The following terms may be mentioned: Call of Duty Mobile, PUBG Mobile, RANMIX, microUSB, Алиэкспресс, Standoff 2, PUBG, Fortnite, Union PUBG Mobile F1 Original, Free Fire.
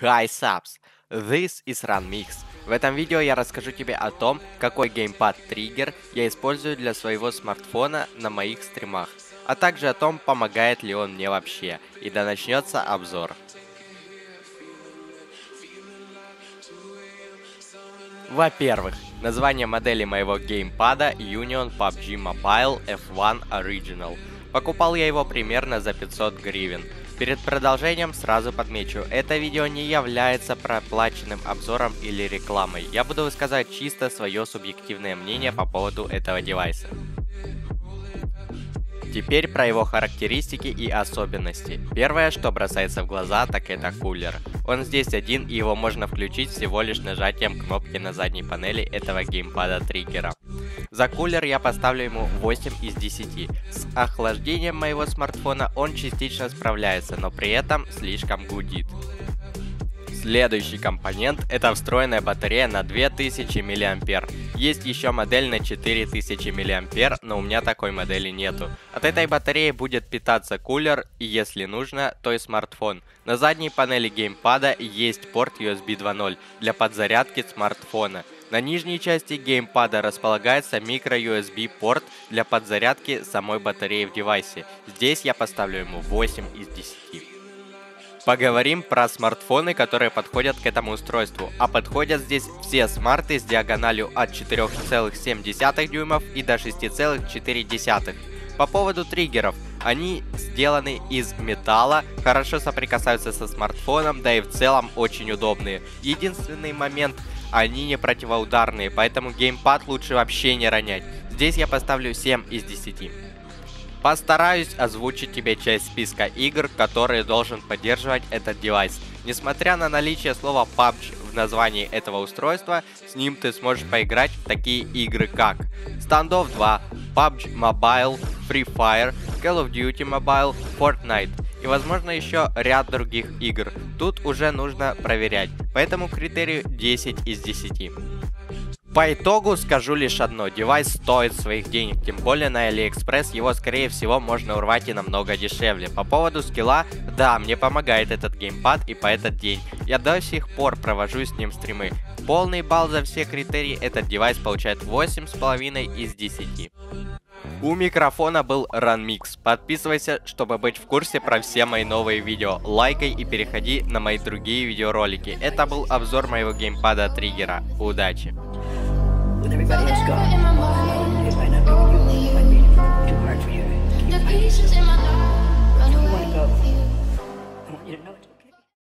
Hi subs, this is RANMIX. В этом видео я расскажу тебе о том, какой геймпад-триггер я использую для своего смартфона на моих стримах, а также о том, помогает ли он мне вообще. И да начнется обзор. Во-первых, название модели моего геймпада Union PUBG Mobile F1 Original. Покупал я его примерно за 500 гривен. Перед продолжением сразу подмечу, это видео не является проплаченным обзором или рекламой. Я буду высказывать чисто свое субъективное мнение по поводу этого девайса. Теперь про его характеристики и особенности. Первое, что бросается в глаза, так это кулер. Он здесь один, и его можно включить всего лишь нажатием кнопки на задней панели этого геймпада триггера. За кулер я поставлю ему 8 из 10. С охлаждением моего смартфона он частично справляется, но при этом слишком гудит. Следующий компонент – это встроенная батарея на 2000 мА. Есть еще модель на 4000 мА, но у меня такой модели нету. От этой батареи будет питаться кулер и, если нужно, то и смартфон. На задней панели геймпада есть порт USB 2.0 для подзарядки смартфона. На нижней части геймпада располагается microUSB порт для подзарядки самой батареи в девайсе. Здесь я поставлю ему 8 из 10. Поговорим про смартфоны, которые подходят к этому устройству, а подходят здесь все смарты с диагональю от 4,7 дюймов и до 6,4. По поводу триггеров, они сделаны из металла, хорошо соприкасаются со смартфоном, да и в целом очень удобные. Единственный момент, они не противоударные, поэтому геймпад лучше вообще не ронять. Здесь я поставлю 7 из 10. Постараюсь озвучить тебе часть списка игр, которые должен поддерживать этот девайс. Несмотря на наличие слова PUBG в названии этого устройства, с ним ты сможешь поиграть в такие игры, как Standoff 2, PUBG Mobile, Free Fire, Call of Duty Mobile, Fortnite и, возможно, еще ряд других игр. Тут уже нужно проверять, поэтому критерию 10 из 10. По итогу скажу лишь одно, девайс стоит своих денег, тем более на Алиэкспресс его скорее всего можно урвать и намного дешевле. По поводу скилла, да, мне помогает этот геймпад и по этот день. Я до сих пор провожу с ним стримы. Полный балл за все критерии этот девайс получает 8,5 из 10. У микрофона был RANMIX. Подписывайся, чтобы быть в курсе про все мои новые видео. Лайкай и переходи на мои другие видеоролики. Это был обзор моего геймпада триггера. Удачи! With everybody else gone, it might not be you, it might be too hard for you. The pieces in my life.